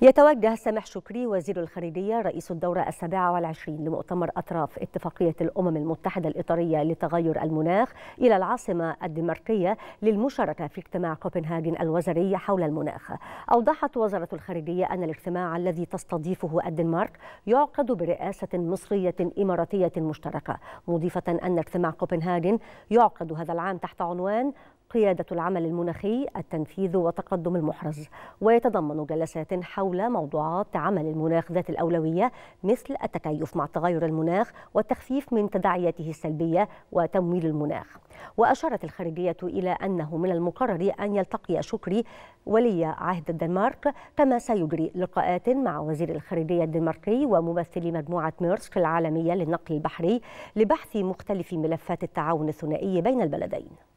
يتوجه سامح شكري وزير الخارجية رئيس الدورة 27 لمؤتمر أطراف اتفاقية الأمم المتحدة الإطارية لتغير المناخ إلى العاصمة الدنماركية للمشاركة في اجتماع كوبنهاجن الوزاري حول المناخ. أوضحت وزارة الخارجية أن الاجتماع الذي تستضيفه الدنمارك يعقد برئاسة مصرية إماراتية مشتركة، مضيفة أن اجتماع كوبنهاجن يعقد هذا العام تحت عنوان قيادة العمل المناخي، التنفيذ وتقدم المحرز، ويتضمن جلسات حول موضوعات عمل المناخ ذات الأولوية مثل التكيف مع تغير المناخ والتخفيف من تداعياته السلبية وتمويل المناخ. وأشارت الخارجية إلى أنه من المقرر أن يلتقي شكري ولي عهد الدنمارك، كما سيجري لقاءات مع وزير الخارجية الدنماركي وممثلي مجموعة ميرسك العالمية للنقل البحري لبحث مختلف ملفات التعاون الثنائي بين البلدين.